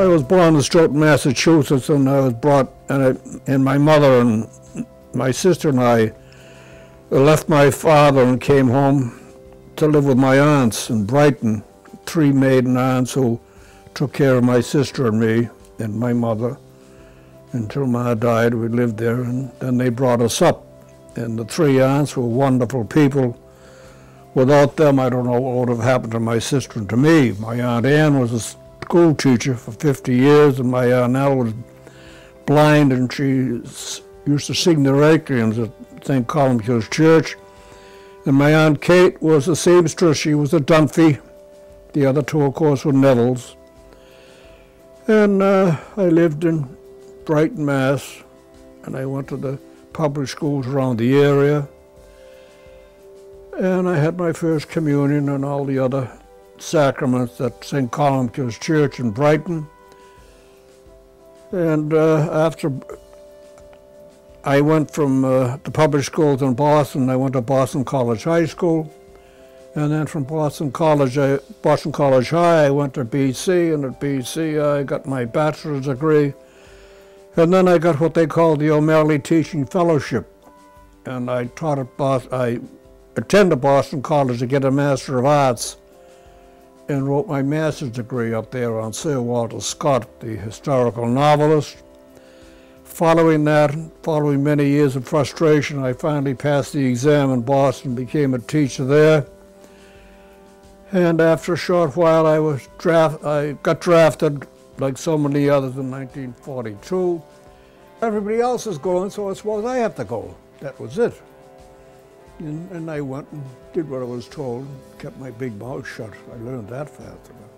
I was born in Stoughton, Massachusetts, and I was brought, and my mother and my sister and I left my father and came home to live with my aunts in Brighton, three maiden aunts who took care of my sister and me and my mother. Until Ma died, we lived there, and then they brought us up. And the three aunts were wonderful people. Without them, I don't know what would have happened to my sister and to me. My Aunt Ann was a school teacher for 50 years, and my Aunt Nell was blind, and she used to sing the requiems at St. Columbkille's Church. And my Aunt Kate was a seamstress. She was a Dunphy. The other two, of course, were Nettles. And I lived in Brighton, Mass, and I went to the public schools around the area. And I had my first communion and all the other sacraments at St. Columbkille's Church in Brighton. And after I went from the public schools in Boston, I went to Boston College High School. And then from Boston College High, I went to BC, and at BC I got my bachelor's degree. And then I got what they called the O'Malley Teaching Fellowship. And I taught at attended Boston College to get a Master of Arts and wrote my master's degree up there on Sir Walter Scott, the historical novelist. Following that, following many years of frustration, I finally passed the exam in Boston, became a teacher there. And after a short while, I got drafted, like so many others, in 1942. Everybody else is going, so I suppose I have to go. That was it. And I went and did what I was told, kept my big mouth shut. I learned that fast enough.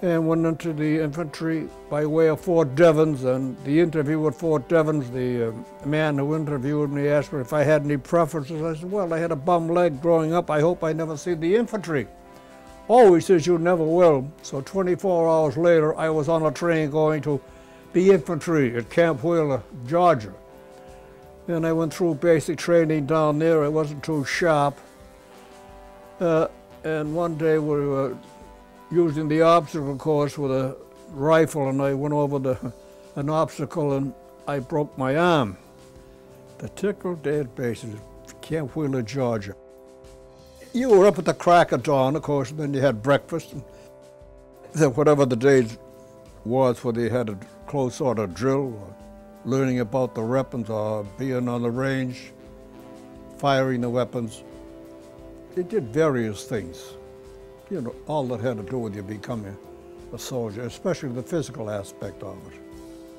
And went into the infantry by way of Fort Devens, and the interview at Fort Devens, the man who interviewed me asked me if I had any preferences. I said, well, I had a bum leg growing up. I hope I never see the infantry. Oh, he says, you never will. So 24 hours later, I was on a train going to the infantry at Camp Wheeler, Georgia. And I went through basic training down there. I wasn't too sharp. And one day we were using the obstacle course with a rifle, and I went over an obstacle, and I broke my arm. The tickle dead base at Camp Wheeler, Georgia. You were up at the crack of dawn, of course, and then you had breakfast. And then whatever the day was, whether you had a close order drill, or learning about the weapons, or being on the range, firing the weapons. It did various things, you know, all that had to do with you becoming a soldier, especially the physical aspect of it.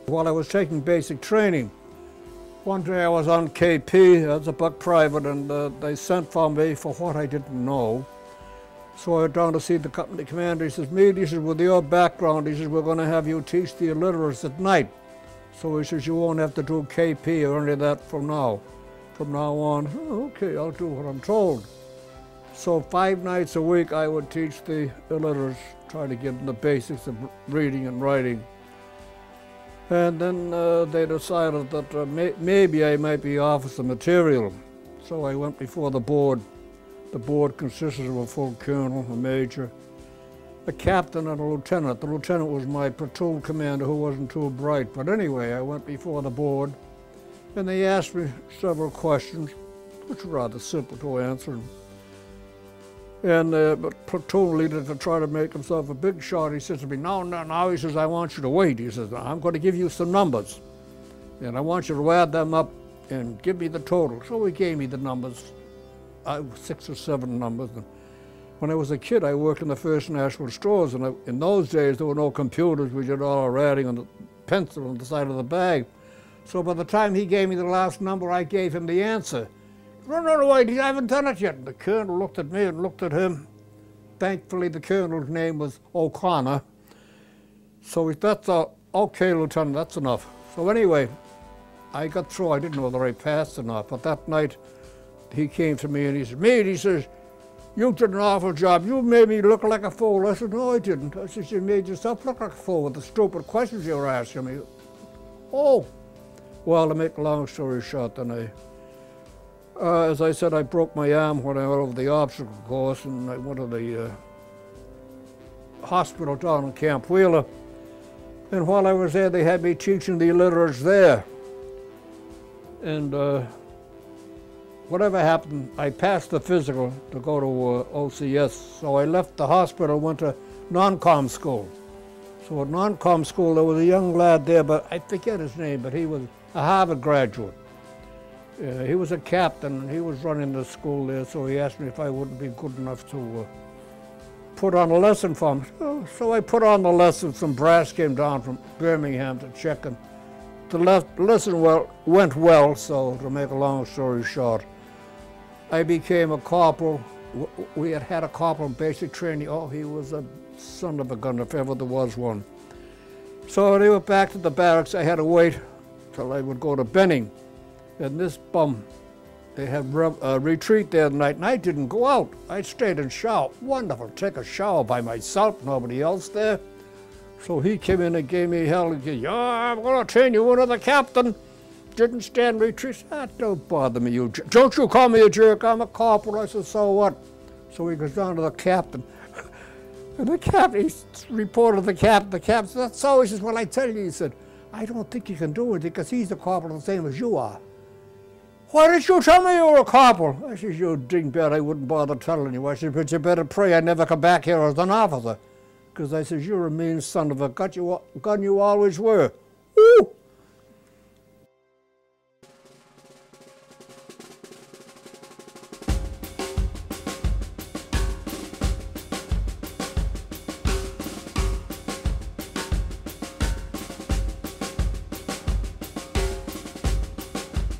While I was taking basic training, one day I was on KP as a buck private, and they sent for me for what I didn't know. So I went down to see the company commander. He says, Meade, he says, with your background, he says, we're going to have you teach the illiterates at night. So he says, you won't have to do KP or any of that from now. From now on, oh, okay, I'll do what I'm told. So 5 nights a week, I would teach the illiterates, try to give them the basics of reading and writing. And then they decided that maybe I might be officer material. So I went before the board. The board consisted of a full colonel, a major, a captain, and a lieutenant. The lieutenant was my platoon commander who wasn't too bright. But anyway, I went before the board, and they asked me several questions, which were rather simple to answer. And the platoon leader, to try to make himself a big shot, he says to me, no, he says, I want you to wait. He says, I'm going to give you some numbers, and I want you to add them up and give me the total. So he gave me the numbers, 6 or 7 numbers. When I was a kid, I worked in the First National Stores, and in those days, there were no computers. We did all our writing on the pencil on the side of the bag. So by the time he gave me the last number, I gave him the answer. No, wait, I haven't done it yet. And the colonel looked at me and looked at him. Thankfully, the colonel's name was O'Connor. So that's okay, Lieutenant, that's enough. So anyway, I got through. I didn't know whether I passed or not, but that night, he came to me and he said, Meade, he says, you did an awful job. You made me look like a fool. I said, no, I didn't. I said, you made yourself look like a fool with the stupid questions you were asking me. Oh. Well, to make a long story short, then as I said, I broke my arm when I went over the obstacle course, and I went to the hospital down in Camp Wheeler. And while I was there, they had me teaching the illiterates there. And whatever happened, I passed the physical to go to OCS. So I left the hospital, went to non-com school. So at non-com school, there was a young lad there, but I forget his name, but he was a Harvard graduate. He was a captain, and he was running the school there, so he asked me if I wouldn't be good enough to put on a lesson for him. So I put on the lesson. Some brass came down from Birmingham to check, and the lesson went well, so to make a long story short, I became a corporal. We had had a corporal in basic training. Oh, he was a son of a gun, if ever there was one. So they were back to the barracks. I had to wait till I would go to Benning. And this bum, they had a retreat there the night, and I didn't go out. I stayed and showered. Wonderful, take a shower by myself, nobody else there. So he came in and gave me hell and said, "Oh, I'm going to turn you into the captain. Didn't stand retreat." "Ah, don't bother me, you jerk. Don't you call me a jerk. I'm a corporal." I said, "So what?" So he goes down to the captain. And the captain, he reported to the captain. The captain said, "That's so." He says, "Well, I tell you," he said, "I don't think you can do it because he's a corporal the same as you are." "Why didn't you tell me you were a corporal?" I says, "You dingbat, I wouldn't bother telling you." I said, "But you better pray I never come back here as an officer. Because," I says, "you're a mean son of a gun, you always were." Woo!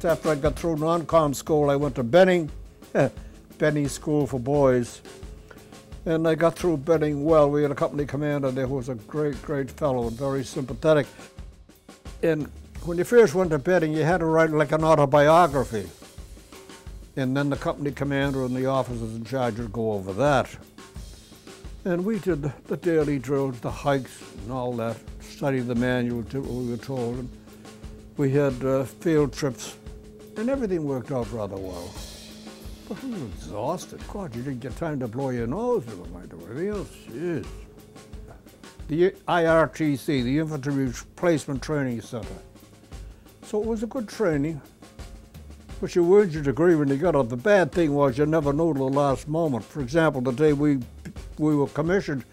After I got through non-com school, I went to Benning, Benning School for Boys. And I got through Benning well. We had a company commander there who was a great, great fellow and very sympathetic. And when you first went to Benning, you had to write like an autobiography. And then the company commander and the officers in charge would go over that. And we did the daily drills, the hikes and all that, studied the manual, did what we were told. And we had field trips, and everything worked out rather well. But I was exhausted. God, you didn't get time to blow your nose or anything else. Jeez. The IRTC, the Infantry Replacement Training Center. So it was a good training, but you earned your degree when you got out. The bad thing was you never knew till the last moment. For example, the day we were commissioned,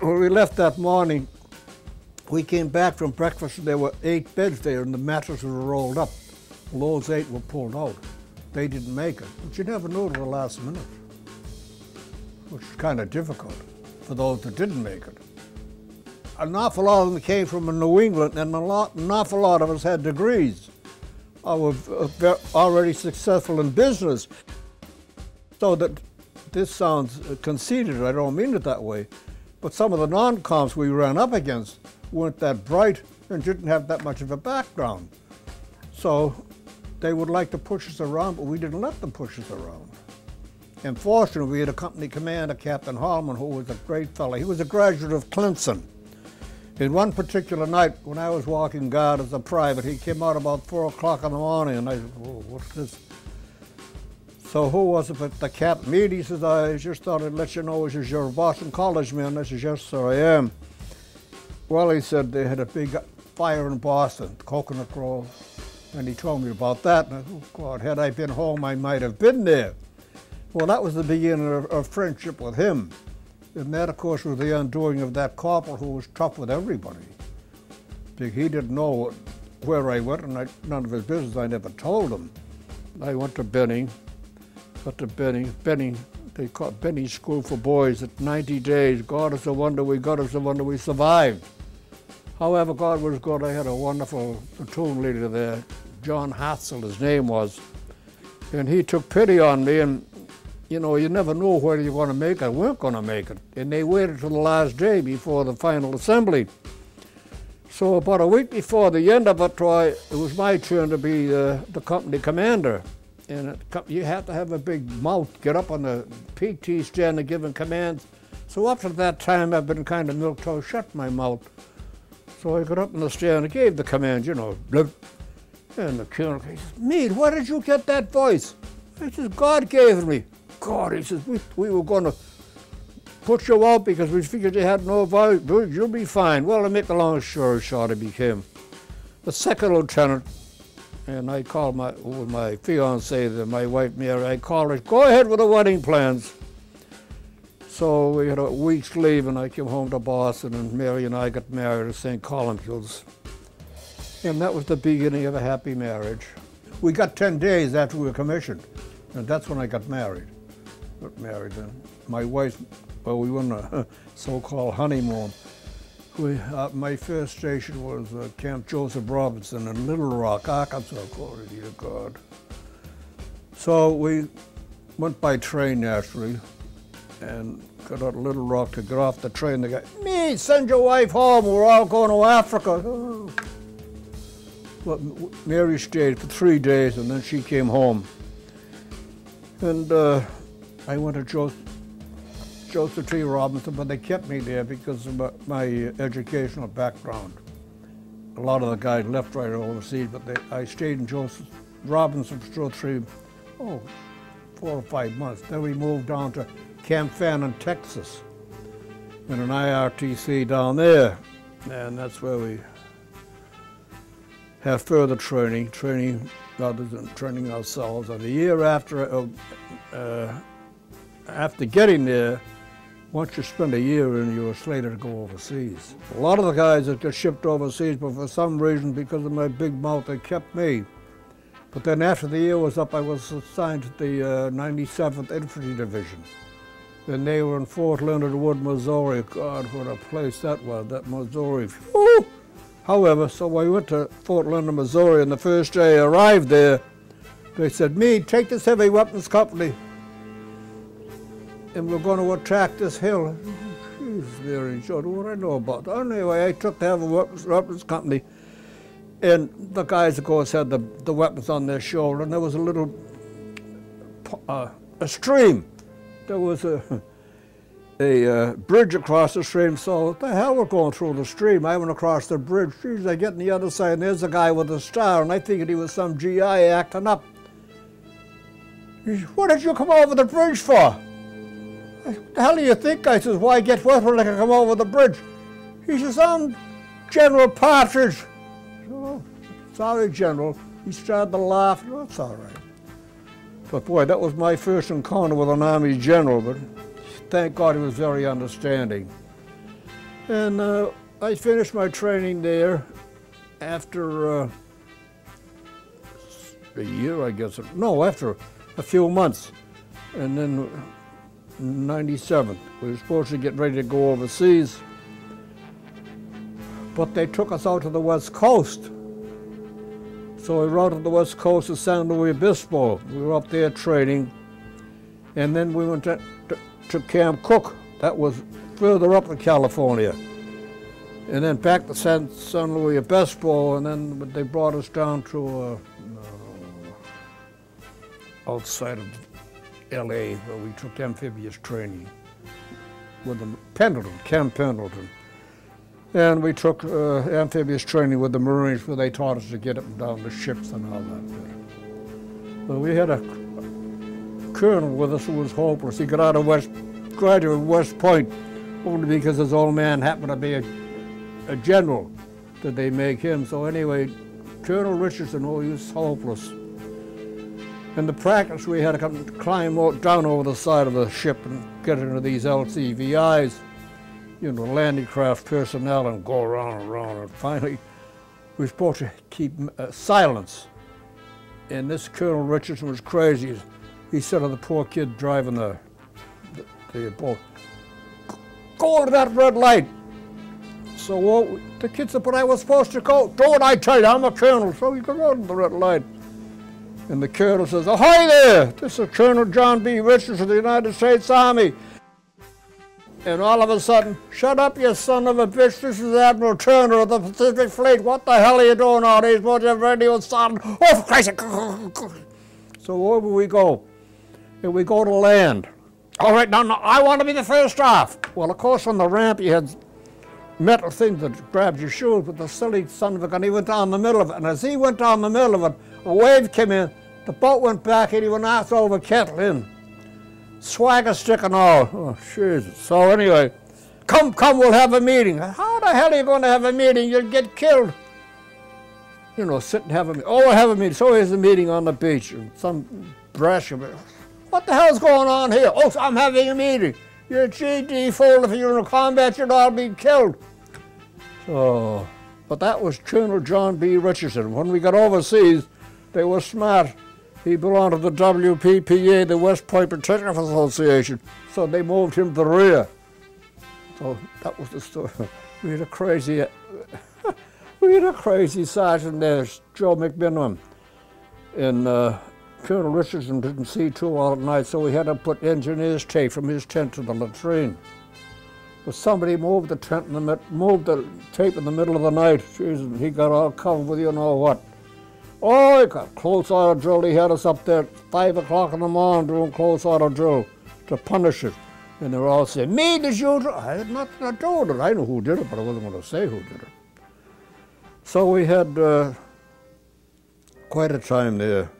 when we left that morning, we came back from breakfast and there were 8 beds there and the mattresses were rolled up. Well, those 8 were pulled out. They didn't make it, but you never knew to the last minute, which is kind of difficult for those that didn't make it. An awful lot of them came from New England, and an awful lot of us had degrees or were already successful in business. So that this sounds conceited, I don't mean it that way, but some of the non-coms we ran up against weren't that bright and didn't have that much of a background. So they would like to push us around, but we didn't let them push us around. And fortunately, we had a company commander, Captain Hallman, who was a great fellow. He was a graduate of Clemson. And one particular night, when I was walking guard as a private, he came out about 4 o'clock in the morning, and I said, "Whoa, what's this?" So who was it but the captain? "Meade," he says, "I just thought I'd let you know, is your Boston College man?" I said, "Yes, sir, I am." "Well," he said, "they had a big fire in Boston, Coconut Grove." And he told me about that, and I thought, oh God, had I been home, I might have been there. Well, that was the beginning of friendship with him. And that, of course, was the undoing of that corporal who was tough with everybody. Because he didn't know where I went, and none of his business, I never told him. I went to Benning, they call it Benning School for Boys at 90 days. God is a wonder, we survived. However, God was good. I had a wonderful platoon leader there, John Hartzell, his name was, and he took pity on me, and you know, you never knew whether you were going to make it or weren't going to make it, and they waited till the last day before the final assembly. So about a week before the end of it, it was my turn to be the company commander, and you had to have a big mouth, get up on the PT stand and give him commands. So up to that time, I've been kind of milquetoast, shut my mouth. So I got up on the stand and gave the command, you know, blip. And the colonel says, "Meade, where did you get that voice?" I says, "God gave it me." "God," he says, we were going to put you out because we figured you had no vote. You'll be fine. Well, to make a long story short, I became the second lieutenant, and I called my fiancée, my wife Mary, I called her, go ahead with the wedding plans. So we had a week's leave, and I came home to Boston, and Mary and I got married at St. Columbkille's. And that was the beginning of a happy marriage. We got 10 days after we were commissioned, and that's when I got married. And my wife, well, we went on a so-called honeymoon. My first station was Camp Joseph Robinson in Little Rock, Arkansas. Glory to God. So we went by train, naturally, and got out of Little Rock to get off the train. The guy, me, send your wife home. We're all going to Africa. Oh. Well, Mary stayed for 3 days, and then she came home. And I went to Joseph T. Robinson, but they kept me there because of my educational background. A lot of the guys left right overseas, but I stayed in Joseph Robinson for 4 or 5 months. Then we moved down to Camp Fannin, Texas, in an IRTC down there. And that's where we have further training others and training ourselves. And the year after getting there, once you spend a year in, you were slated to go overseas. A lot of the guys that got shipped overseas, but for some reason, because of my big mouth, they kept me. But then after the year was up, I was assigned to the 97th Infantry Division. Then they were in Fort Leonard Wood, Missouri. God, what a place that was, that Missouri. Woo! However, so I went to Fort Leonard, Missouri, and the first day I arrived there, they said, me, take this heavy weapons company, and we're going to attack this hill. Jeez, Mary, Jordan, what do I know about that? Anyway, I took the heavy weapons company, and the guys, of course, had the weapons on their shoulder, and there was a little, a stream. There was a bridge across the stream, so what the hell, we're going through the stream. I went across the bridge. Jeez, I get on the other side, and there's a guy with a star, and I figured he was some GI acting up. He said, what did you come over the bridge for? I said, what the hell do you think? I says, why get with when I can come over the bridge? He says, I'm General Partridge. I said, oh, sorry, General. He started to laugh. I said, that's all right. But boy, that was my first encounter with an Army general, but thank God he was very understanding. And I finished my training there after a year, I guess. No, after a few months. And then 97th, we were supposed to get ready to go overseas, but they took us out to the West Coast. So we rode to the West Coast of San Luis Obispo. We were up there training, and then we went to Camp Cook. That was further up in California. And then back to San Luis Obispo, and then they brought us down to outside of L.A., where we took amphibious training with the Pendleton, Camp Pendleton. And we took amphibious training with the Marines, where they taught us to get up and down the ships and all that. But we had a colonel with us who was hopeless. He got out of graduated West Point only because his old man happened to be a general that they make him. So anyway, Colonel Richardson, oh, he was hopeless. In the practice, we had to come climb down over the side of the ship and get into these LCVIs, you know, landing craft personnel, and go around and around. And finally, we were supposed to keep silence. And this Colonel Richardson was crazy. He said to the poor kid driving the boat, go over that red light. So the kid said, but I was supposed to go. Don't I tell you, I'm a colonel. So we go over the red light. And the colonel says, ahoy there! This is Colonel John B. Richardson of the United States Army. And all of a sudden, shut up, you son of a bitch, this is Admiral Turner of the Pacific Fleet. What the hell are you doing all these? What's your radio sound? Oh, for Christ's sake! So over we go. And we go to land. All right, now I want to be the first off. Well, of course, on the ramp you had metal things that grabbed your shoes, but the silly son of a gun, he went down the middle of it. And as he went down the middle of it, a wave came in, the boat went back, and he went ass over kettle in. swagger stick and all. Oh, Jesus. So anyway, come, we'll have a meeting. How the hell are you going to have a meeting? You'll get killed. You know, sit and have a meeting. Oh, we'll have a meeting. So here's the meeting on the beach. Some brash of it. What the hell's going on here? Oh, I'm having a meeting. You're a GD fool. If you're in a combat, you'd all be killed. So, but that was Colonel John B. Richardson. When we got overseas, they were smart. He belonged to the WPPA, the West Point Protection Association, so they moved him to the rear. So that was the story. We had a crazy, sergeant there, Joe McBinham, and Colonel Richardson didn't see too all at night, so we had to put engineer's tape from his tent to the latrine. But somebody moved the tent in the tape in the middle of the night. Jeez, and he got all covered with you know what. Oh, he got close auto drill. He had us up there at 5 o'clock in the morning doing close auto drill to punish it. And they were all saying, "Me did you drill?" I had nothing to do with it. I knew who did it, but I wasn't going to say who did it. So we had quite a time there.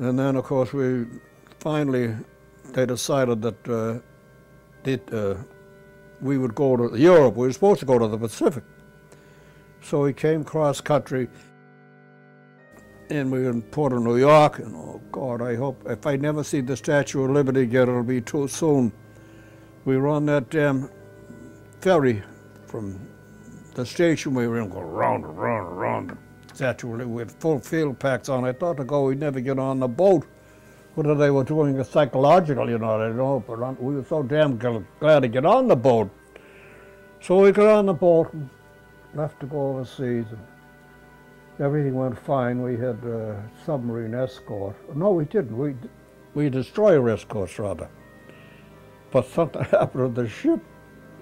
And then, of course, we finally they decided that we would go to Europe. We were supposed to go to the Pacific. So we came cross country, and we were in Port of New York. And oh God, I hope if I never see the Statue of Liberty again, it'll be too soon. We were on that ferry from the station we were in, go round and round and round. Statue of Liberty, we had full field packs on. I thought to go, we'd never get on the boat. Whether they were doing a psychological, you know, I don't know, but we were so damn glad to get on the boat. So we got on the boat and left to go overseas. And everything went fine. We had a submarine escort. No, we didn't. We destroyer escorts, rather. But something happened to the ship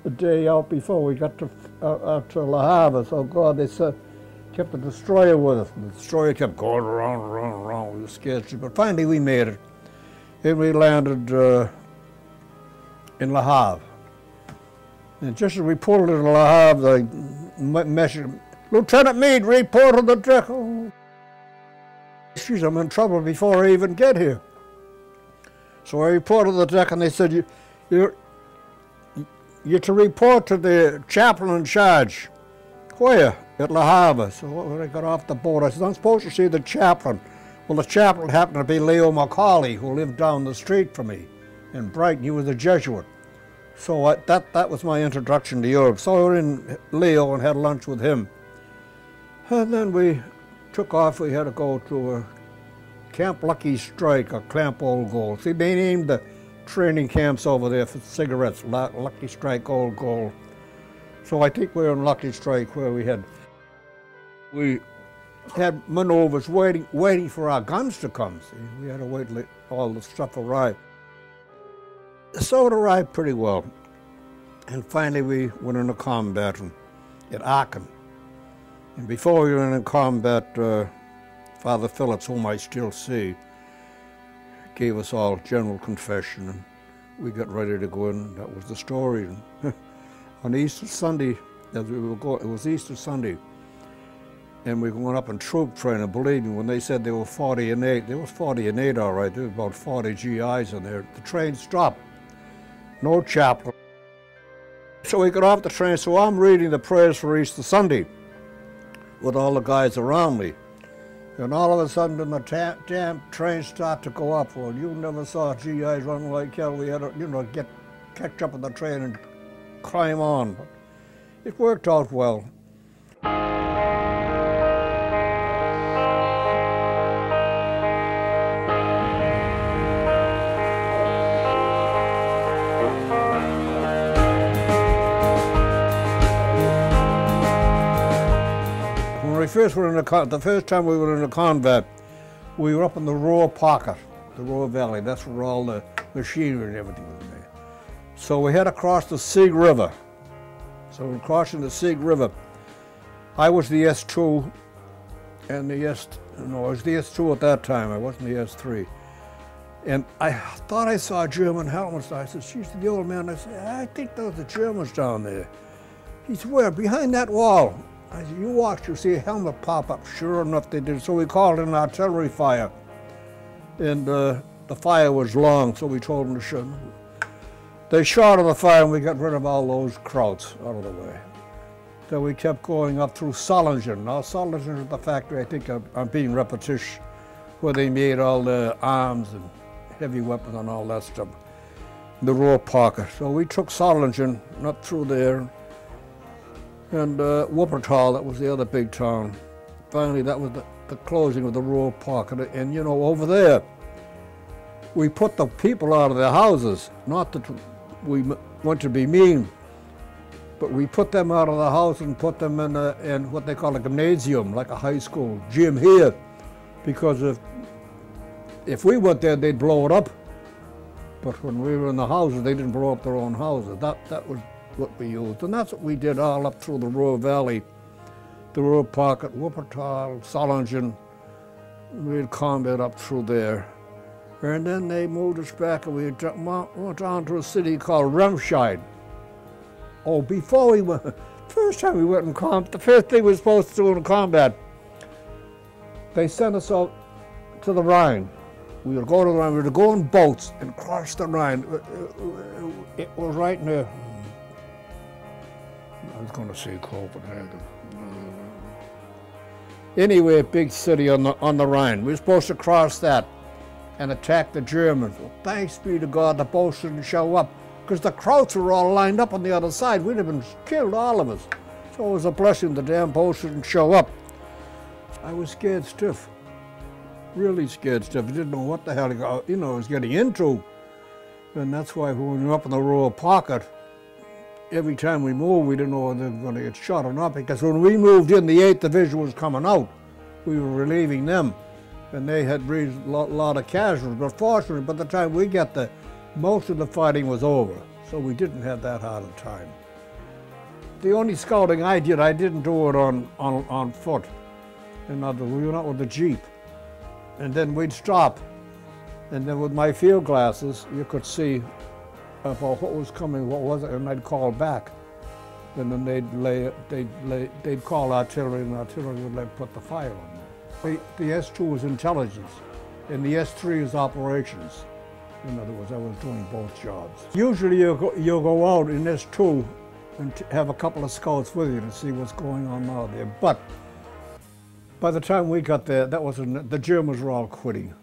the day out before we got out to La Havre. So, God, they said, kept the destroyer with us. And the destroyer kept going around and around and around. We were scared. But finally, we made it. And we landed in La Havre. And just as we pulled it in La Havre, they measured, "Lieutenant Meade, report on the deck." Oh, geez, I'm in trouble before I even get here. So I reported the deck, and they said, you're to report to the chaplain in charge. Where? At La Havre. So when I got off the boat, I said, "I'm supposed to see the chaplain." Well, the chaplain happened to be Leo McCauley, who lived down the street from me in Brighton. He was a Jesuit. So that was my introduction to Europe. So we were in Leo and had lunch with him. And then we took off. We had to go to Camp Lucky Strike, or Camp Old Gold. See, they named the training camps over there for cigarettes, Lucky Strike, Old Gold. So I think we were in Lucky Strike where we had maneuvers waiting for our guns to come. See, we had to wait till all the stuff arrived. So it arrived pretty well, and finally we went into combat at Aachen. And before we went into combat, Father Phillips, whom I still see, gave us all general confession, and we got ready to go in. That was the story. On Easter Sunday, as we were going, it was Easter Sunday, and we went up in troop train. And believe me, when they said they were 40 and 8, there was 40 and 8, all right. There was about 40 GIs in there. The train stopped. No chaplain. So we got off the train, so I'm reading the prayers for Easter Sunday with all the guys around me. And all of a sudden, the damn train started to go up. Well, you never saw GIs running like hell. We had to, you know, catch up on the train and climb on. But it worked out well. The first time we were in a combat, we were up in the Ruhr Pocket, the Ruhr Valley. That's where all the machinery and everything was made. So we had to cross the Sieg River. So we were crossing the Sieg River. I was the S2 and the I was the S2 at that time. I wasn't the S3. And I thought I saw German helmets. I said, "She's the old man." I said, "I think those are Germans down there." He said, "Where?" "Behind that wall." I said, "You watch, you'll see a helmet pop up." Sure enough, they did. So we called in an artillery fire. And The fire was long, so we told them to shoot. They shot on the fire and we got rid of all those krauts out of the way. So we kept going up through Solingen. Now Solingen is the factory, I think I'm being repetitious, where they made all the arms and heavy weapons and all that stuff. The Ruhr Pocket. So we took Solingen up through there, and Wuppertal, that was the other big town. Finally, that was the closing of the Royal Pocket. And you know, over there, we put the people out of their houses. Not that we want to be mean, but we put them out of the house and put them in what they call a gymnasium, like a high school gym here, because if we went there, they'd blow it up. But when we were in the houses, they didn't blow up their own houses. That was what we used. And that's what we did all up through the Ruhr Valley, the Ruhr Pocket, Wuppertal, Solingen. We had combat up through there. And then they moved us back and we went on to a city called Remscheid. Oh, before we went, first time we went in combat, the first thing we were supposed to do in combat, they sent us out to the Rhine. We were going to the Rhine, we were to go in boats and cross the Rhine. It was right near, I was going to say Copenhagen. Anyway, a big city on the Rhine. We were supposed to cross that and attack the Germans. Well, thanks be to God, the boats didn't show up because the Krauts were all lined up on the other side. We'd have been killed, all of us. So it was a blessing the damn boats didn't show up. I was scared stiff, really scared stiff. I didn't know what the hell, you know, I was getting into. And that's why when we were up in the Royal Pocket, every time we moved, we didn't know whether they were going to get shot or not, because when we moved in, the 8th Division was coming out. We were relieving them, and they had raised a lot of casualties. But fortunately, by the time we got there, most of the fighting was over, so we didn't have that hard a time. The only scouting I did, I didn't do it on foot. In other words, we went out with the jeep, and then we'd stop, and then with my field glasses, you could see about what was coming, what was it, and I'd call back. And then they'd call artillery, and artillery would put the fire on them. The S2 was intelligence, and the S3 is operations. In other words, I was doing both jobs. Usually you'll go out in S2 and have a couple of scouts with you to see what's going on out there. But by the time we got there, that was the Germans were all quitting.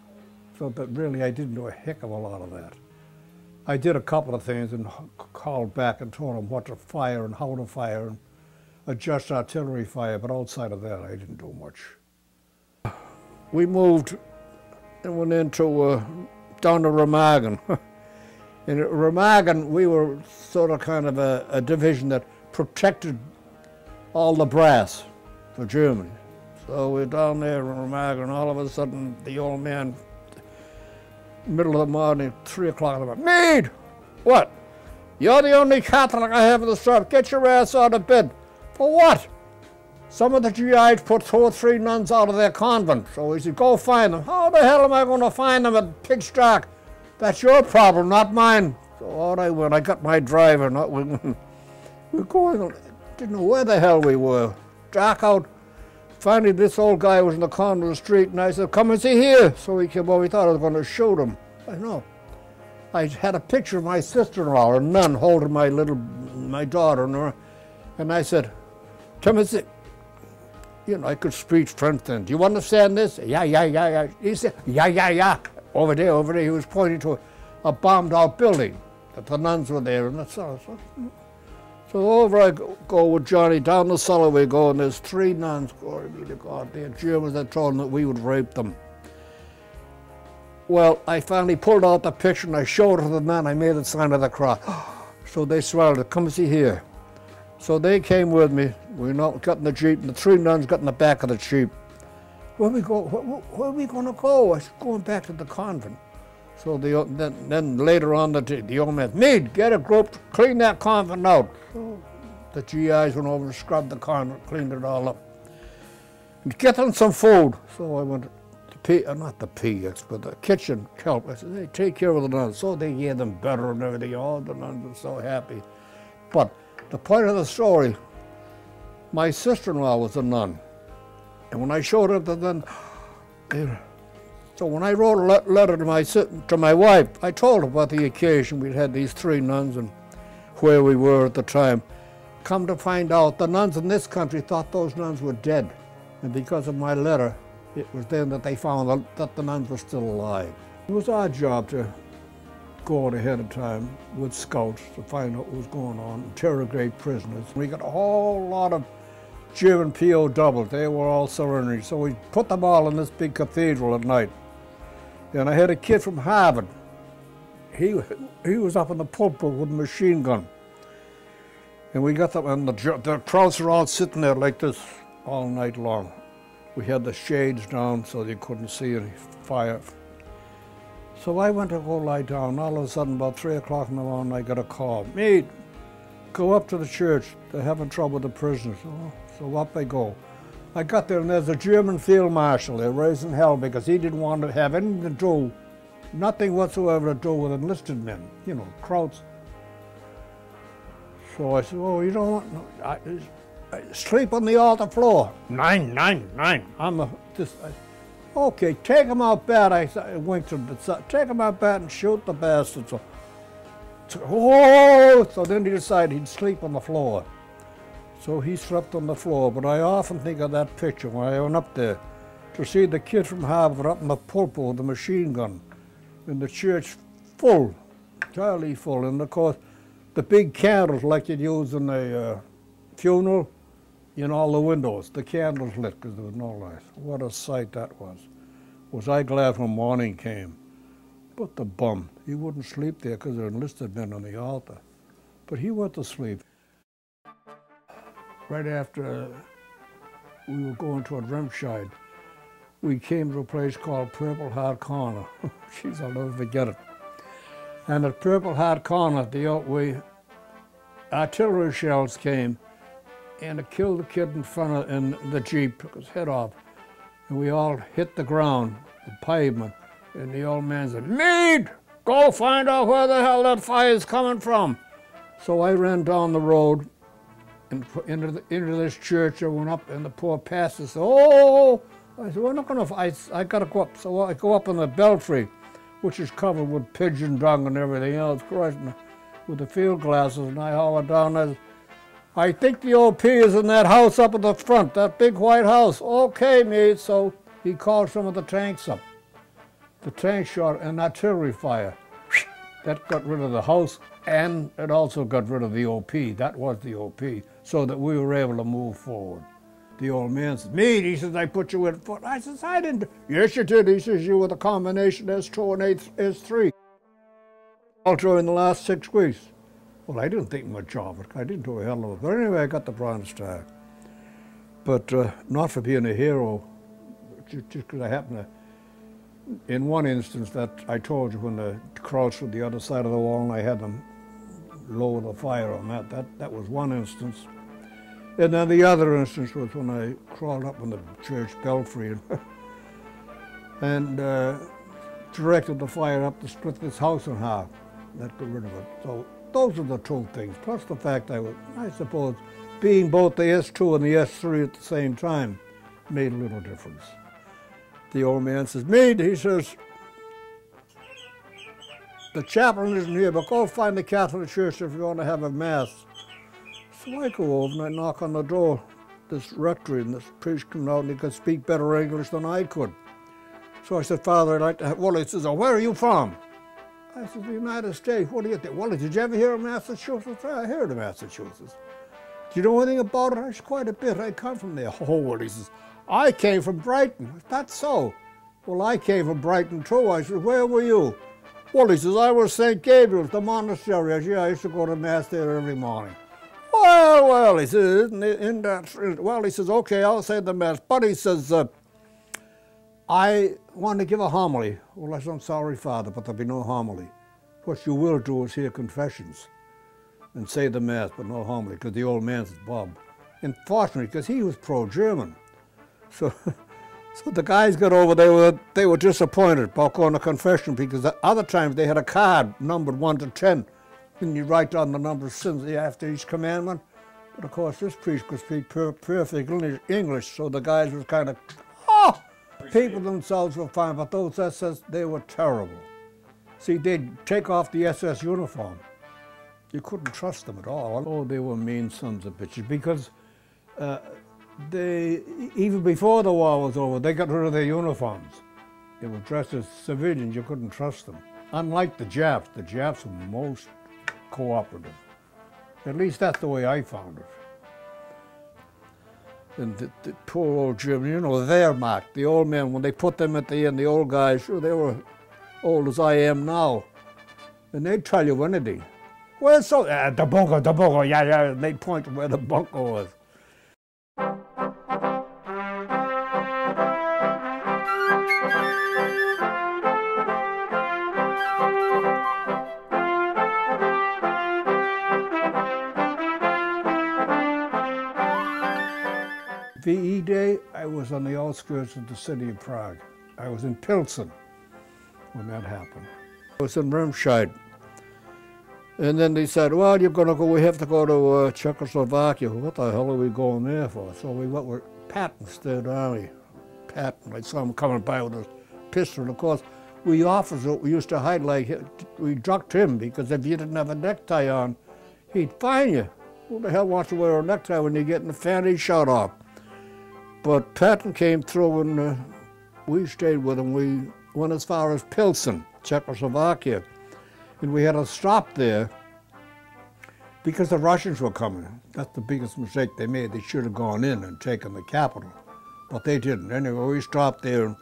So but really, I didn't do a heck of a lot of that. I did a couple of things and called back and told them what to fire and how to fire and adjust artillery fire, but outside of that, I didn't do much. We moved and went into, down to Remagen. In Remagen, we were sort of kind of a division that protected all the brass for Germany. So we're down there in Remagen, and all of a sudden, the old man, middle of the morning, 3 o'clock in the morning. Meade! What? You're the only Catholic I have in the shop. Get your ass out of bed. For what? Some of the GIs put 2 or 3 nuns out of their convent. So he said, go find them. How the hell am I going to find them at Pig's Dock? That's your problem, not mine. So out I went. I got my driver. We're going, didn't know where the hell we were. Dark out. Finally, this old guy was in the corner of the street, and I said, come and see here. So he came over. He thought I was going to shoot him. I know. I had a picture of my sister-in-law, a nun, holding my daughter in her. And I said, come and see. You know, I could speak French then. Do you understand this? Yeah, yeah, yeah, yeah. He said, yeah, yeah, yeah. Over there, over there. He was pointing to a bombed-out building that the nuns were there. And that's all. So over I go with Johnny, down the cellar we go, and there's 3 nuns, glory be to God, they're Germans that told them that we would rape them. Well, I finally pulled out the picture and I showed it to the nun, I made the sign of the cross. So they swallowed, come see here. So they came with me, we got in the jeep, and the 3 nuns got in the back of the jeep. Where are we going to go? I said, going back to the convent. So then later on, the old man, Meade, get a group to clean that convent out. So the GIs went over and scrubbed the convent, cleaned it all up. And get them some food. So I went to the kitchen help. I said, hey, take care of the nuns. So they gave them better and everything. All the nuns were so happy. But the point of the story, my sister-in-law was a nun. And when I showed her the nun, So when I wrote a letter to my wife, I told her about the occasion. We'd had these three nuns and where we were at the time. Come to find out, the nuns in this country thought those nuns were dead. And because of my letter, it was then that they found that the nuns were still alive. It was our job to go out ahead of time with scouts to find out what was going on, interrogate prisoners. We got a whole lot of German POWs. They were all surrendering. So we put them all in this big cathedral at night. And I had a kid from Harvard. He was up in the pulpit with a machine gun. And we got them, and the crowds were all sitting there like this all night long. We had the shades down so you couldn't see any fire. So I went to go lie down. All of a sudden, about 3 o'clock in the morning, I got a call. Meade, go up to the church. They're having trouble with the prisoners. So up I go. I got there, and there's a German field marshal there raising hell because he didn't want to have anything to do, nothing whatsoever to do with enlisted men, you know, crowds. So I said, oh, you don't want, no, I sleep on the altar floor. Nine. Okay, take him out bad, I winked him. Take him out bad and shoot the bastards. So then he decided he'd sleep on the floor. So he slept on the floor, but I often think of that picture when I went up there to see the kid from Harvard up in the pulpit with the machine gun, in the church full, entirely full, and of course, the big candles like you'd use in a funeral, in all the windows, the candles lit because there was no light. What a sight that was. Was I glad when morning came. But the bum, he wouldn't sleep there because there were enlisted men on the altar. But he went to sleep. Right after we were going toward Remscheid, we came to a place called Purple Heart Corner. Jeez, I'll never forget it. And at Purple Heart Corner, artillery shells came, and it killed the kid in the Jeep, took his head off. And we all hit the ground, the pavement, and the old man said, Meade, go find out where the hell that fire's coming from. So I ran down the road and into this church. I went up, and the poor pastor said, oh, I said, we're not going to, I got to go up. So I go up in the belfry, which is covered with pigeon dung and everything else, with the field glasses, and I holler down there, I think the old P is in that house up at the front, that big white house. Okay, Meade. So he called some of the tanks up. The tank shot an artillery fire. That got rid of the house, and it also got rid of the OP. That was the OP, so that we were able to move forward. The old man says, Meade, he says, I put you in foot. I says, I didn't. Yes, you did. He says, you were the combination S2 and S3. All during the last 6 weeks. Well, I didn't think much of it. I didn't do a hell of it. But anyway, I got the Bronze Star. But not for being a hero, just because I happened to, in one instance that I told you when the crowds were the other side of the wall and I had them lower the fire on that. That was one instance. And then the other instance was when I crawled up in the church belfry and directed the fire up to split this house in half. That got rid of it. So those are the two things. Plus the fact I suppose, being both the S2 and the S3 at the same time made a little difference. The old man says, Meade, he says, the chaplain isn't here, but go find the Catholic Church if you want to have a mass. So I go over and I knock on the door, this rectory, and this priest comes out and he could speak better English than I could. So I said, Father, I'd like to have, well, he says, oh, where are you from? I said, the United States. What do you think? Well, did you ever hear of Massachusetts? I heard of Massachusetts. Do you know anything about it? I said, quite a bit. I come from there. Oh, well, he says, I came from Brighton. Is that so? Well, I came from Brighton too. I said, where were you? Well, he says, I was St. Gabriel's, the monastery. I said, yeah, I used to go to Mass there every morning. Well, he says, well, he says, okay, I'll say the Mass. But he says, I want to give a homily. Well, I said, I'm sorry, Father, but there'll be no homily. What you will do is hear confessions and say the Mass, but no homily, because the old man's Bob. And fortunately, because he was pro-German. So the guys got over, they were disappointed about going to confession, because the other times they had a card numbered 1 to 10. And you write down the number of sins after each commandment. But of course, this priest could speak perfect English, so the guys were kind of, oh! people themselves were fine, but those SS, they were terrible. See, they'd take off the SS uniform. You couldn't trust them at all. Oh, they were mean sons of bitches, because they, even before the war was over, they got rid of their uniforms. They were dressed as civilians. You couldn't trust them. Unlike the Japs were most cooperative. At least that's the way I found it. And the poor old German, you know, Wehrmacht, the old men, when they put them at the end, the old guys, sure, they were old as I am now. And they'd tell you anything. Well, so, the bunker, yeah, yeah, and they'd point to where the bunker was. VE Day, I was on the outskirts of the city of Prague. I was in Pilsen when that happened. I was in Remscheid. And then they said, well, you're going to go, we have to go to Czechoslovakia. What the hell are we going there for? So we went with Patton, Third Army. Patton, I saw him coming by with a pistol. And of course, we officers, we used to hide like, we ducked him, because if you didn't have a necktie on, he'd fine you. Who the hell wants to wear a necktie when you get in the fanny shot off? But Patton came through, and we stayed with him. We went as far as Pilsen, Czechoslovakia, and we had to stop there because the Russians were coming. That's the biggest mistake they made. They should have gone in and taken the capital, but they didn't. Anyway, we stopped there,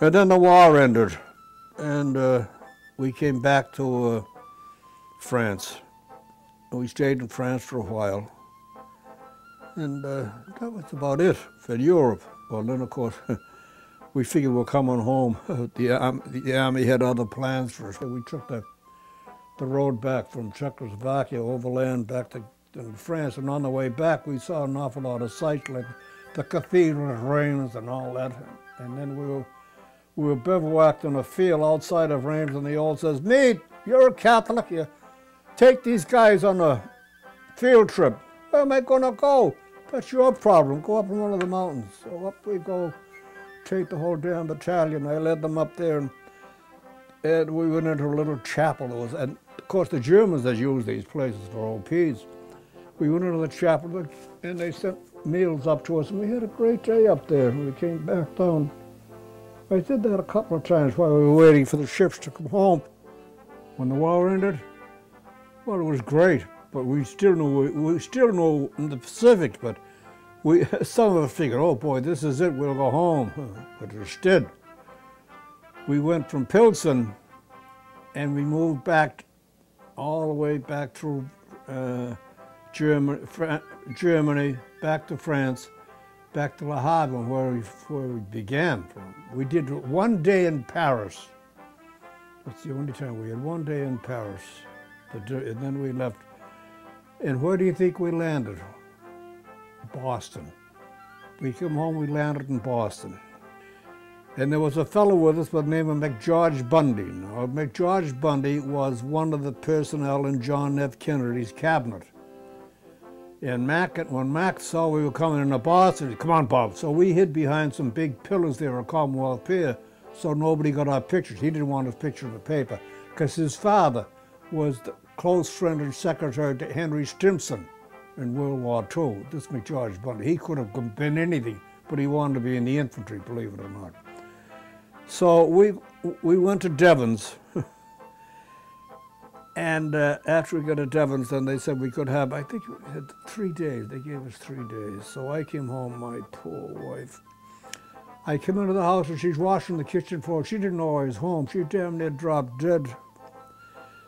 and then the war ended, and we came back to France. We stayed in France for a while. And that was about it for Europe. Well, then, of course, we figured we're coming home. The Army had other plans for us. We took the road back from Czechoslovakia, overland back to France. And on the way back, we saw an awful lot of sights, like the Cathedral of Reims and all that. And then we were bivouacked in a field outside of Reims, and the old says, "Mate, you're a Catholic. You take these guys on a field trip. Where am I going to go? That's your problem. Go up in one of the mountains." So up we go, take the whole damn battalion. I led them up there, and we went into a little chapel. And of course, the Germans had used these places for OPs. We went into the chapel, and they sent meals up to us, and we had a great day up there. We came back down. I did that a couple of times while we were waiting for the ships to come home. When the war ended, well, it was great. But we still know in the Pacific, but some of us figured, oh boy, this is it, we'll go home. But instead, we went from Pilsen and we moved back, all the way back through Germany, back to France, back to Le Havre, where we began from. We did one day in Paris. That's the only time we had one day in Paris. And then we left. And where do you think we landed? Boston. We came home, we landed in Boston. And there was a fellow with us by the name of McGeorge Bundy. Now, McGeorge Bundy was one of the personnel in John F. Kennedy's cabinet. And when Mac saw we were coming into Boston, he said, "Come on, Bob." So we hid behind some big pillars there at Commonwealth Pier, so nobody got our pictures. He didn't want his picture in the paper, because his father was the close friend and secretary to Henry Stimson in World War II. This McGeorge Bundy, he could have been anything, but he wanted to be in the infantry, believe it or not. So we went to Devens, and after we got to Devens, then they said we could have, I think we had 3 days. They gave us 3 days. So I came home, my poor wife. I came into the house, and she's washing the kitchen floor. She didn't know I was home. She damn near dropped dead.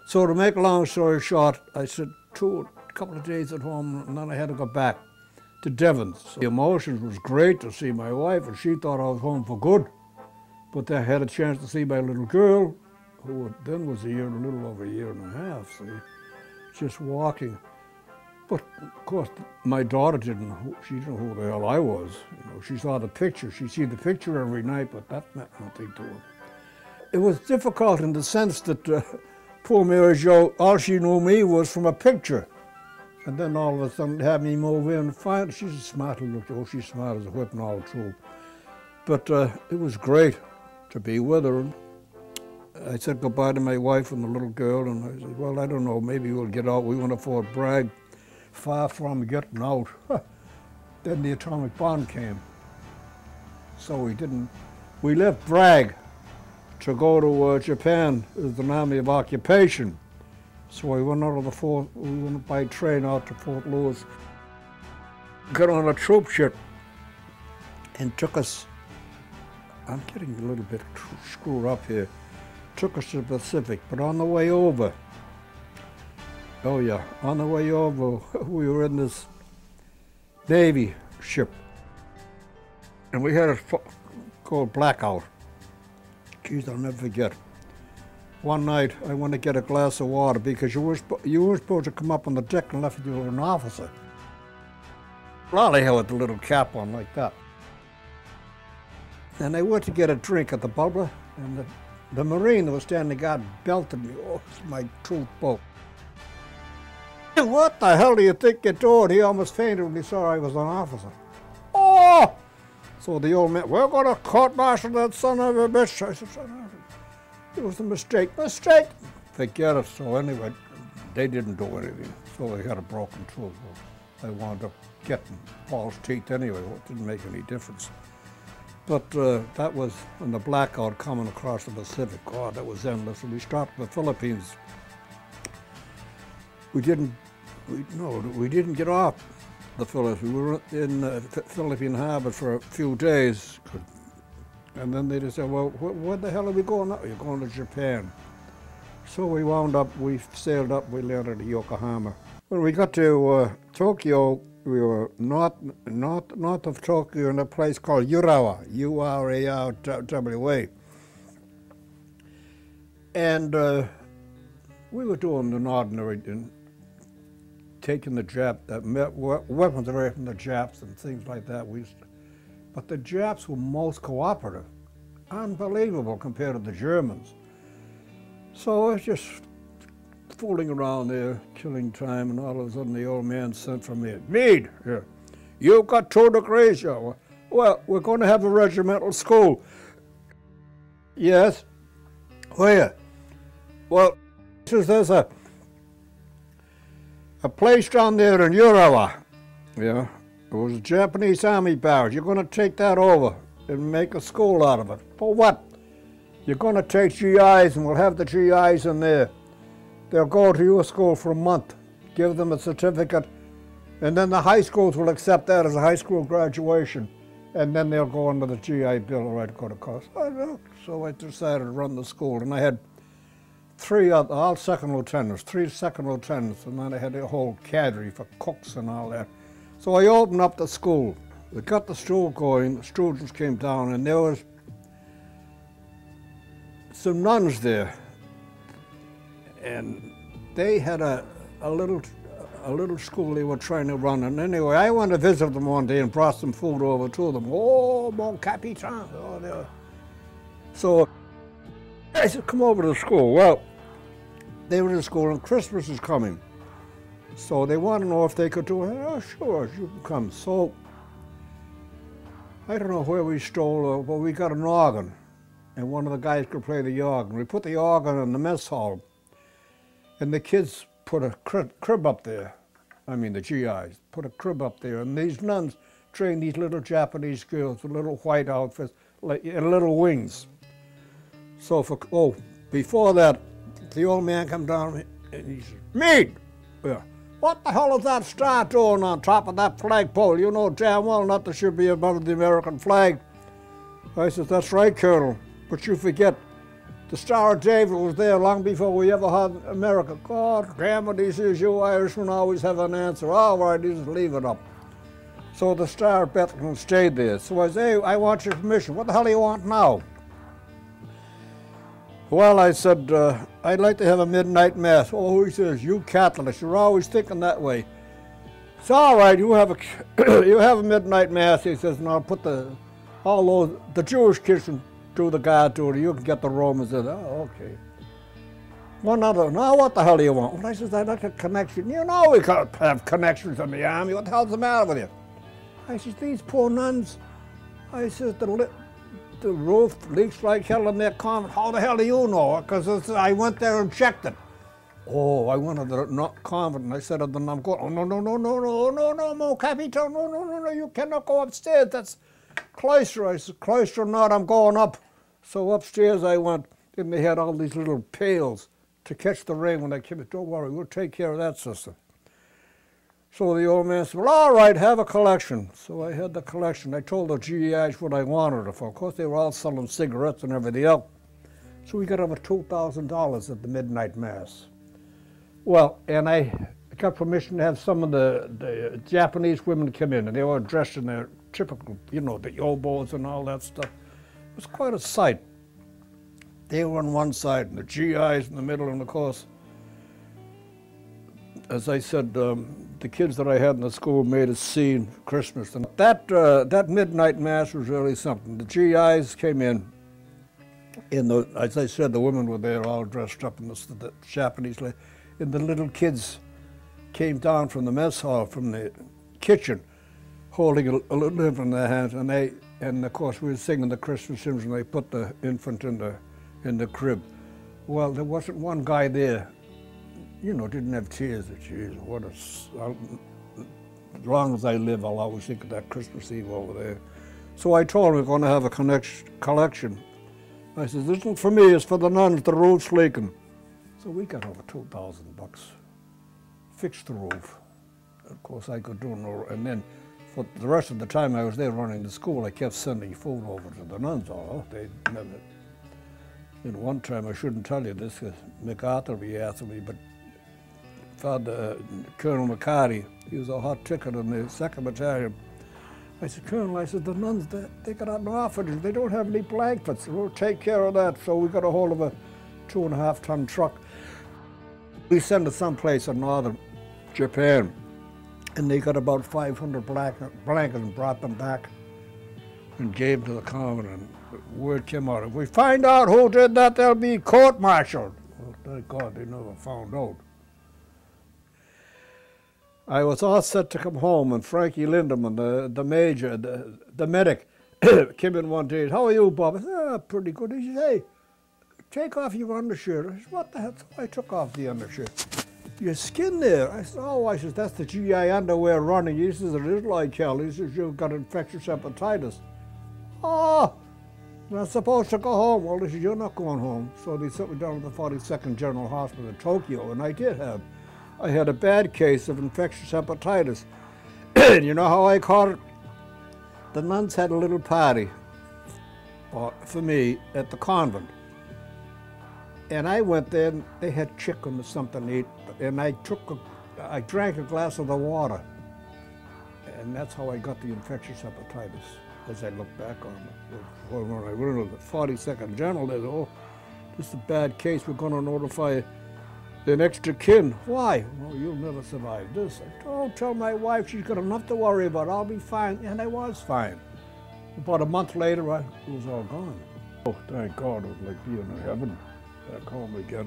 So to make a long story short, I spent a couple of days at home, and then I had to go back to Devens. So the emotions was great to see my wife, and she thought I was home for good. But I had a chance to see my little girl, who then was a little over a year and a half, see, just walking. But of course, my daughter she didn't know who the hell I was. You know, she saw the picture. She'd see the picture every night, but that meant nothing to her. It was difficult in the sense that poor Mary Jo, all she knew me was from a picture. And then all of a sudden, had me move in. Finally, she's a smart little girl. She's smart as a whip and all, too. But it was great to be with her. I said goodbye to my wife and the little girl, and I said, well, I don't know, maybe we'll get out. We went to Fort Bragg, far from getting out. Then the atomic bomb came. So we didn't. We left Bragg to go to Japan as an army of occupation. So we went out of the fort, we went by train out to Fort Lewis, got on a troop ship, and took us, I'm getting a little bit screwed up here, took us to the Pacific, but on the way over, oh yeah, on the way over, we were in this Navy ship, and we had a called blackout. Geez, I'll never forget. One night, I went to get a glass of water because you were supposed to come up on the deck unless you were an officer. Lolly hell with the little cap on like that. And I went to get a drink at the bubbler, and the Marine that was standing guard belted me off my troop boat. Hey, what the hell do you think you're doing? He almost fainted when he saw I was an officer. Oh! So the old man, we're going to court-martial that son of a bitch. I said, it was a mistake. Mistake? Forget it. So anyway, they didn't do anything. So they had a broken tooth. They wound up getting false teeth anyway. Well, it didn't make any difference. But that was in the blackout coming across the Pacific. God, that was endless. And we stopped in the Philippines. We didn't get off. The Philippines. We were in Philippine Harbor for a few days, and then they just said, well, where the hell are we going now? You're going to Japan. So we wound up, we sailed up, we landed at Yokohama. When we got to Tokyo, we were north of Tokyo in a place called Urawa, U-R-A-W-A. And we were doing an ordinary, taking the Japs, weapons away from the Japs and things like that. But the Japs were most cooperative. Unbelievable compared to the Germans. So I was just fooling around there, killing time, and all of a sudden the old man sent for me, Meade, you got 2 degrees here. Well, we're going to have a regimental school. Yes? Where? Well, there's a place down there in Urawa, yeah, it was a Japanese army barracks. You're going to take that over and make a school out of it. For what? You're going to take GIs, and we'll have the GIs in there. They'll go to your school for a month, give them a certificate, and then the high schools will accept that as a high school graduation, and then they'll go under the GI Bill or I'd go to cost. So I decided to run the school, and I had three second lieutenants, and then I had a whole cadre for cooks and all that. So I opened up the school. We got the school going, the students came down, and there was some nuns there. And they had a little school they were trying to run. And anyway, I went to visit them one day and brought some food over to them. Oh, mon capitan. Oh, so I said, come over to the school. Well, they were in school and Christmas is coming. So they wanted to know if they could do it. Oh, sure, you can come. So I don't know where we stole, but we got an organ. And one of the guys could play the organ. We put the organ in the mess hall. And the kids put a crib up there. I mean, the GIs put a crib up there. And these nuns trained these little Japanese girls with little white outfits and little wings. So before that, the old man come down and he says, Meade, what the hell is that star doing on top of that flagpole? You know damn well not that should be above the American flag. I said, that's right, Colonel, but you forget the Star of David was there long before we ever had America. God damn it, he says, you Irishmen always have an answer. All right, he says, leave it up. So the Star of Bethlehem stayed there. So I say, hey, I want your permission. What the hell do you want now? Well, I said, I'd like to have a midnight mass. Oh, he says, you Catholics, you're always thinking that way. It's all right, you have a midnight mass, he says, and I'll put the Jewish kids can do the guard duty, you can get the Romans in. Oh, okay. Now what the hell do you want? Well, I says, I'd like a connection. You know we can't have connections in the army. What the hell's the matter with you? I says, these poor nuns. I says, the roof leaks like hell in that convent. How the hell do you know? Because I went there and checked it. Oh, I went to the convent and I said to them, I'm going, oh, no, Capito, no, you cannot go upstairs. That's cloister. I said, cloister not, I'm going up. So upstairs I went, and they had all these little pails to catch the rain when I came. Don't worry, we'll take care of that, sister. So the old man said, well, all right, have a collection. So I had the collection. I told the GEIs what I wanted it for. Of course, they were all selling cigarettes and everything else. So we got over $2,000 at the midnight mass. Well, and I got permission to have some of the Japanese women come in, and they were dressed in their typical, you know, the yobos and all that stuff. It was quite a sight. They were on one side, and the GIs in the middle, and of course, as I said, the kids that I had in the school made a scene for Christmas. And that midnight mass was really something. The GIs came in. As I said, the women were there all dressed up in the Japanese lady. And the little kids came down from the mess hall, from the kitchen, holding a little infant in their hands, and of course we were singing the Christmas hymns, and they put the infant in the crib. Well, there wasn't one guy there, you know, didn't have tears. Jeez, what a, as long as I live, I'll always think of that Christmas Eve over there. So I told him we're going to have a collection. I said, this isn't for me, it's for the nuns, the roof's leaking. So we got over 2,000 bucks, fixed the roof. Of course, I could do no, and then for the rest of the time I was there running the school, I kept sending food over to the nuns. Oh, they never. And one time, I shouldn't tell you this, because MacArthur be after me, but Father Colonel McCarty, he was a hot ticket in the 2nd Battalion. I said, Colonel, I said, the nuns, they got out an orphanage. They don't have any blankets. We'll take care of that. So we got a hold of a 2.5-ton truck. We sent it someplace in northern Japan, and they got about 500 blankets and brought them back and gave them to the convent. And word came out, if we find out who did that, they'll be court-martialed. Well, thank God they never found out. I was all set to come home, and Frankie Lindemann, the major, the medic, came in one day. How are you, Bob? I said, oh, pretty good. He said, hey, take off your undershirt. I said, what the hell? So I took off the undershirt. Your skin there. I said, oh, I said, that's the GI underwear running. He says, it is like hell. He says, you've got infectious hepatitis. Oh, you're not supposed to go home. Well, he said, you're not going home. So they sent me down to the 42nd General Hospital in Tokyo, and I had a bad case of infectious hepatitis. You know how I caught it? The nuns had a little party for me at the convent. And I went there, and they had chicken or something to eat, and I drank a glass of the water. And that's how I got the infectious hepatitis, as I look back on it. When I went to the 42nd General, they said, oh, this is a bad case, we're gonna notify the next of kin. Why? Well, you'll never survive this. I don't tell my wife, she's got enough to worry about, I'll be fine, and I was fine. About a month later, it was all gone. Oh, thank God, it was like being in heaven. Back home again,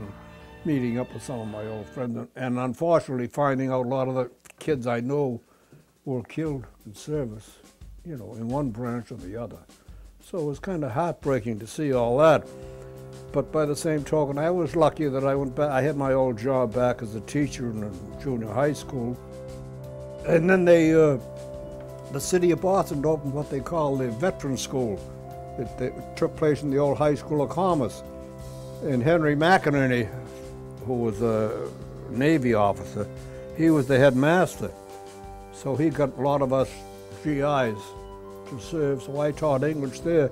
meeting up with some of my old friends, and unfortunately finding out a lot of the kids I know were killed in service, you know, in one branch or the other. So it was kind of heartbreaking to see all that. But by the same token, I was lucky that I went back. I had my old job back as a teacher in junior high school. And then the city of Boston opened what they call the Veterans School. It took place in the old High School of Commerce. And Henry McInerney, who was a Navy officer, he was the headmaster. So he got a lot of us GIs to serve, so I taught English there.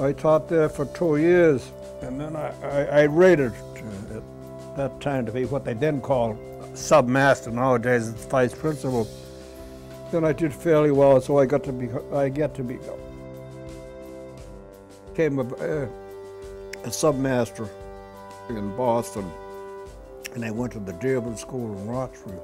I taught there for 2 years, and then I rated at that time to be what they then called submaster. Nowadays it's vice principal. Then I did fairly well, so I got to be, became a submaster in Boston, and I went to the Dearborn School in Roxbury.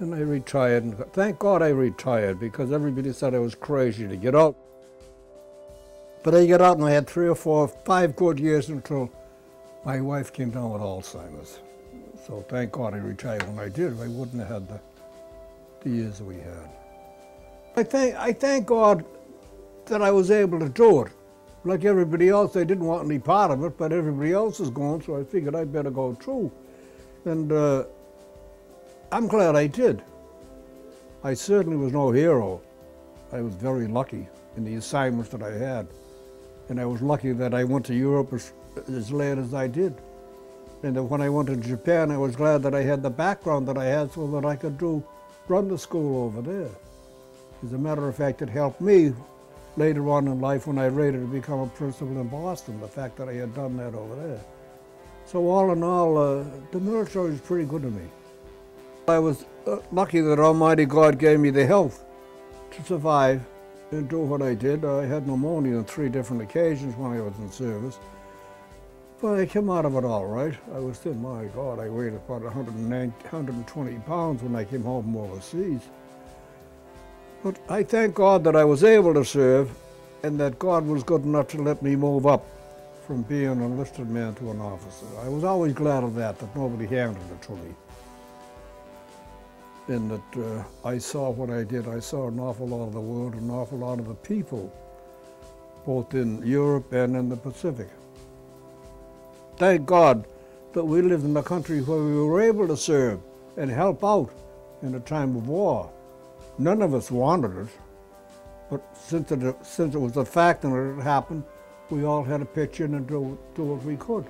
And I retired, and thank God I retired, because everybody said I was crazy to get out. But I got out and I had 3 or 4 or 5 good years until my wife came down with Alzheimer's. So thank God I retired. When I did, I wouldn't have had the years we had. I thank God that I was able to do it. Like everybody else, I didn't want any part of it, but everybody else is going, so I figured I'd better go too. And I'm glad I did. I certainly was no hero. I was very lucky in the assignments that I had. And I was lucky that I went to Europe as late as I did. And then when I went to Japan, I was glad that I had the background that I had so that I could run the school over there. As a matter of fact, it helped me later on in life when I rated to become a principal in Boston, the fact that I had done that over there. So all in all, the military was pretty good to me. I was lucky that Almighty God gave me the health to survive and do what I did. I had pneumonia on 3 different occasions when I was in service. But I came out of it all right. I was thin, my God, I weighed about 120 pounds when I came home from overseas. But I thank God that I was able to serve and that God was good enough to let me move up from being an enlisted man to an officer. I was always glad of that, that nobody handed it to me. And that I saw what I did. I saw an awful lot of the world, an awful lot of the people, both in Europe and in the Pacific. Thank God that we lived in a country where we were able to serve and help out in a time of war. None of us wanted it, but since it was a fact and it happened, we all had to pitch in and do what we could.